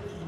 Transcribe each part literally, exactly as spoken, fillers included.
Yeah.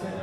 You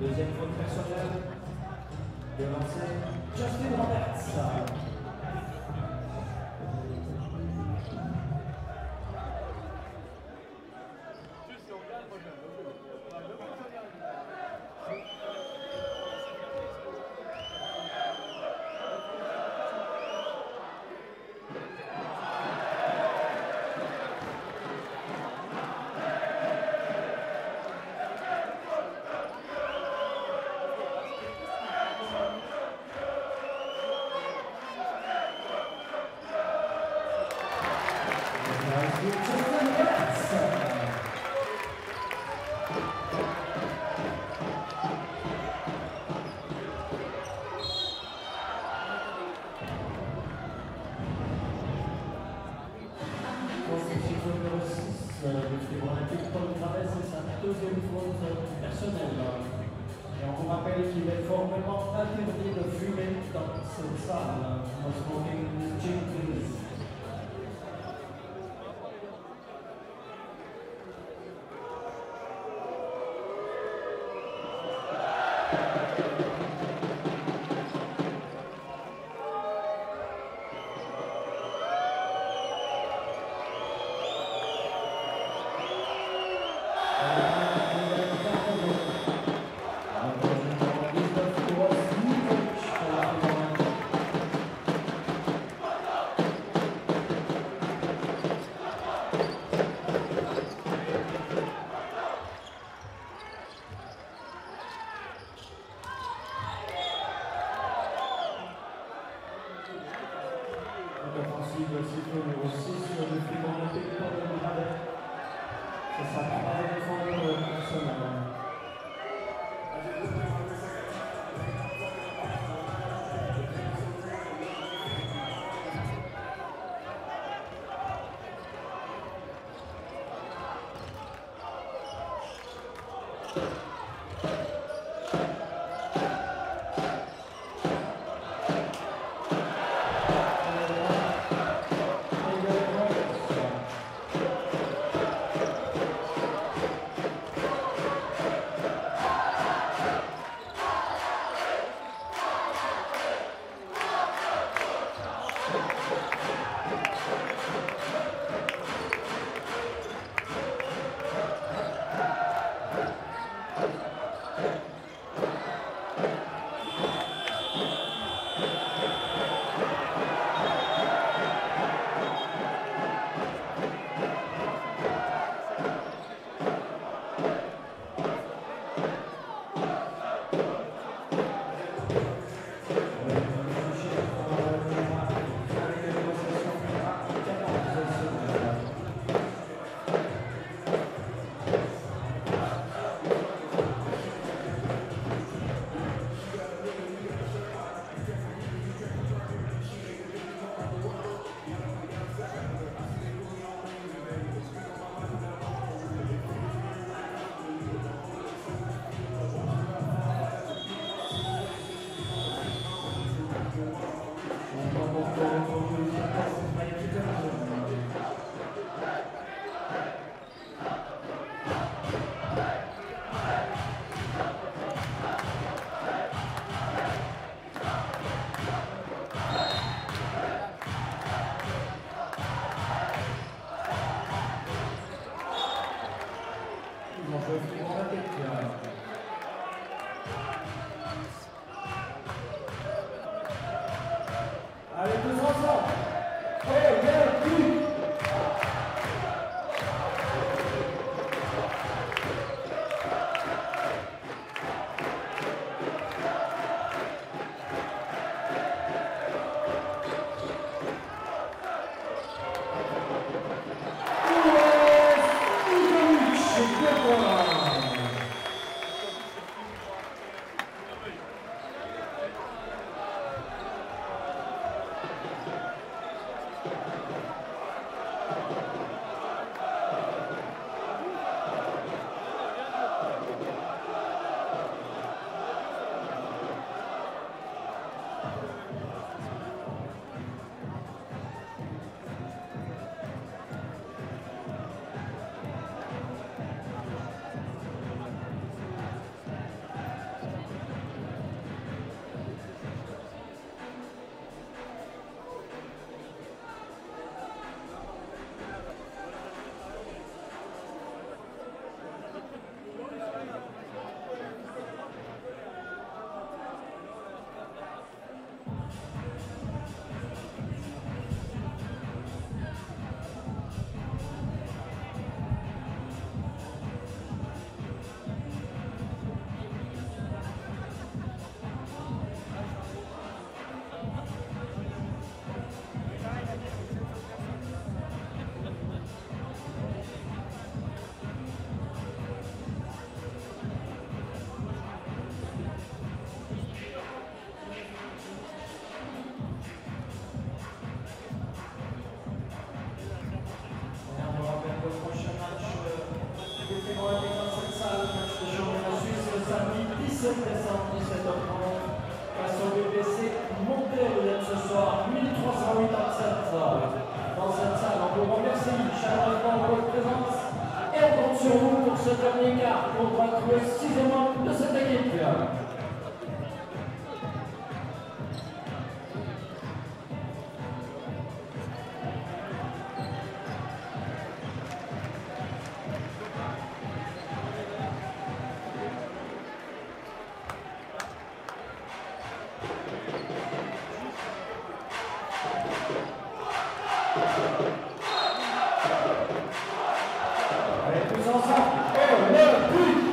Deuxième faute personnelle de Marseille, Justin Roberts. Good one. dix-sept décembre dix-sept heures trente face au B B C Monterrey ce soir, mille trois cent huit à sept dans cette salle. On vous remercie chaleureusement pour votre présence et on compte sur vous pour ce dernier quart pour battre le sixième membre de cette équipe. Allez, tous ensemble, et le but.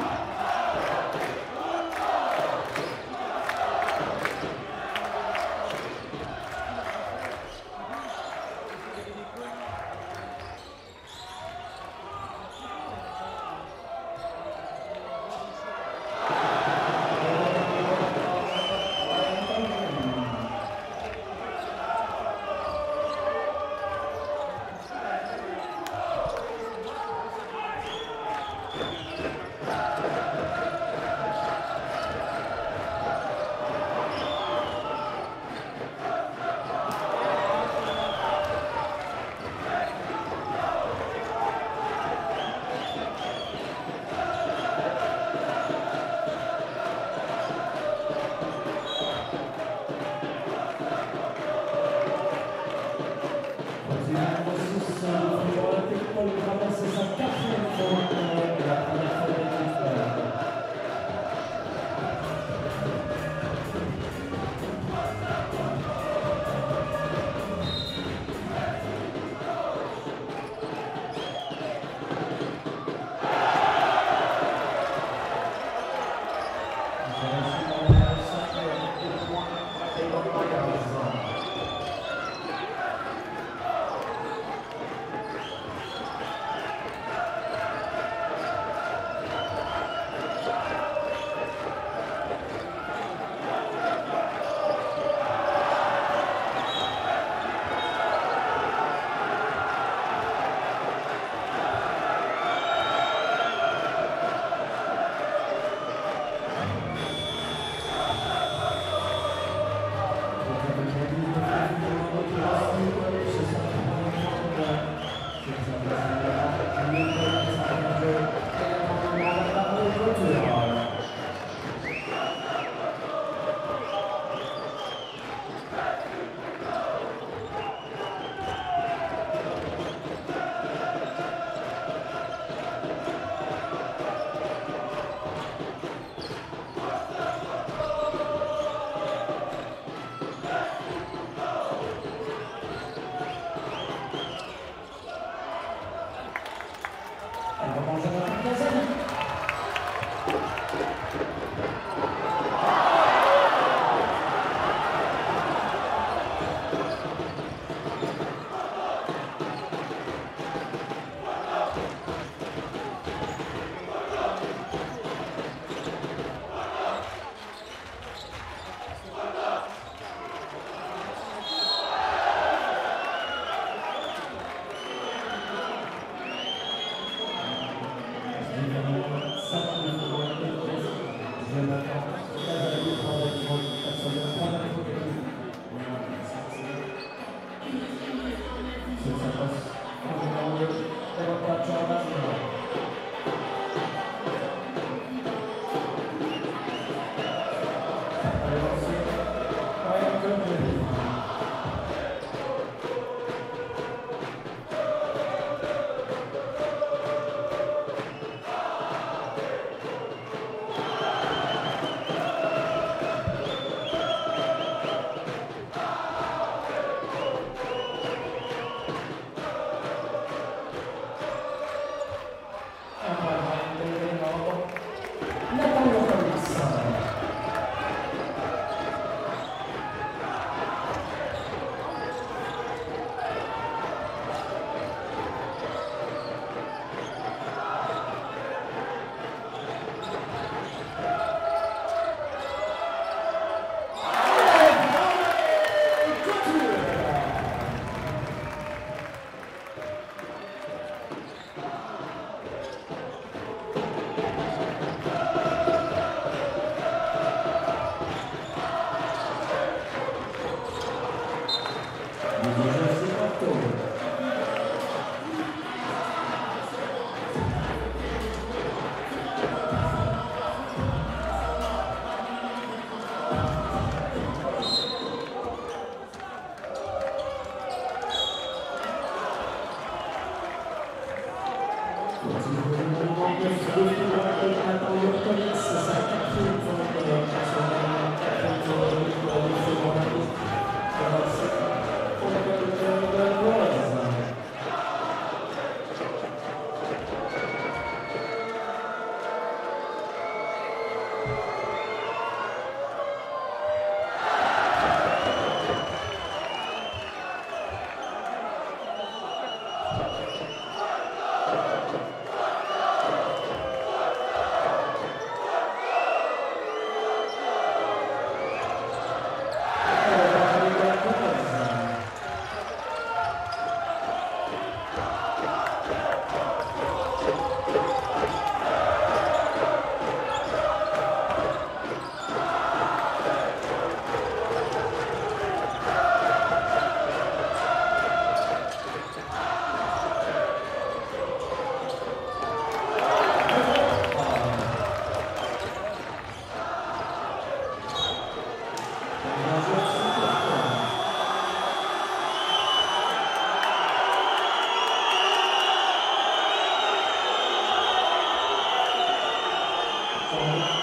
Thank you.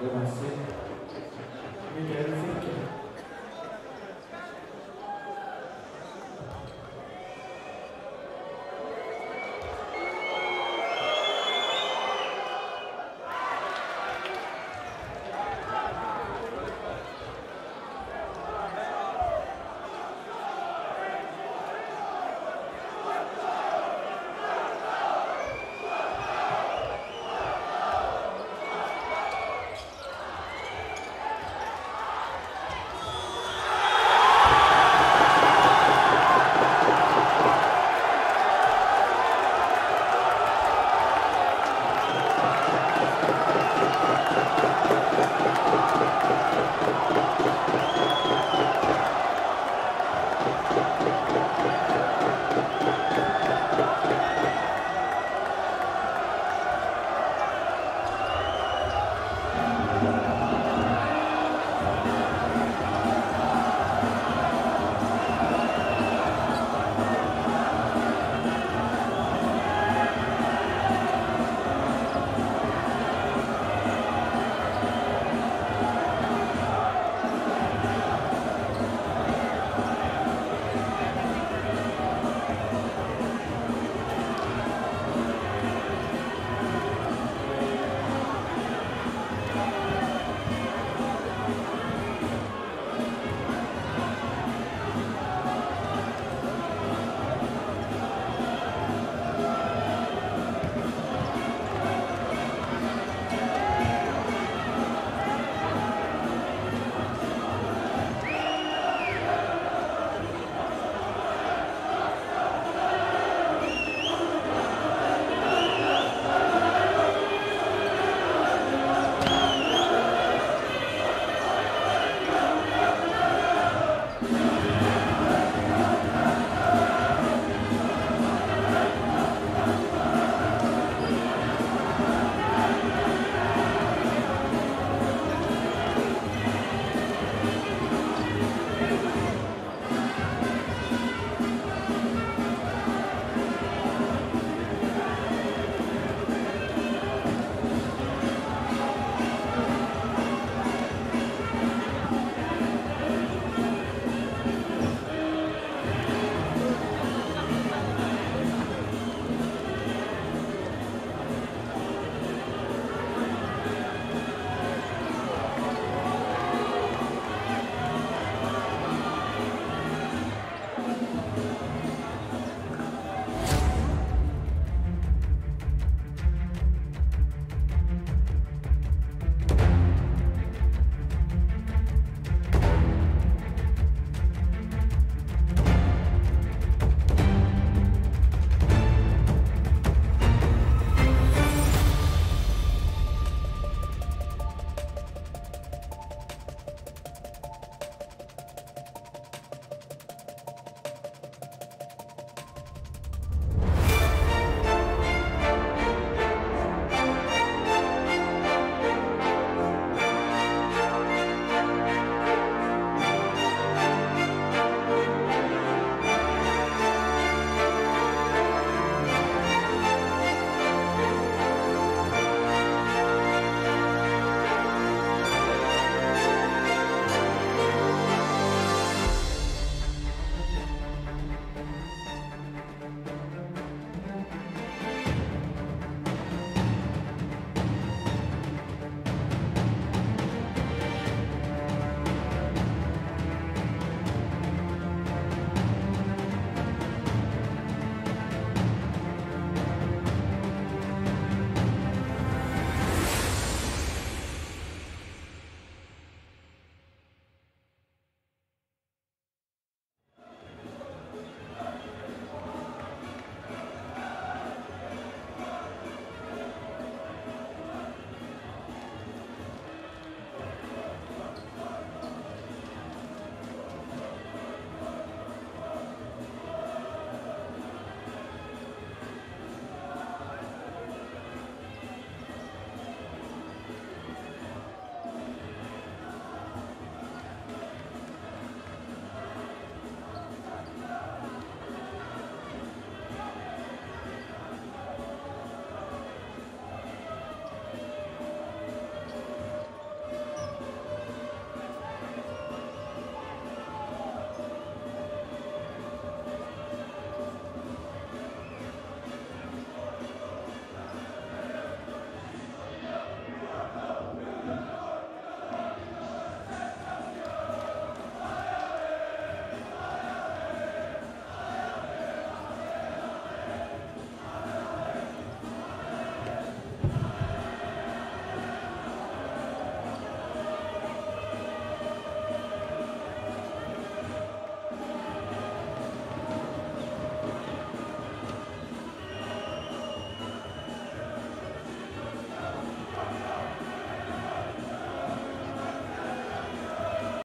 Gracias.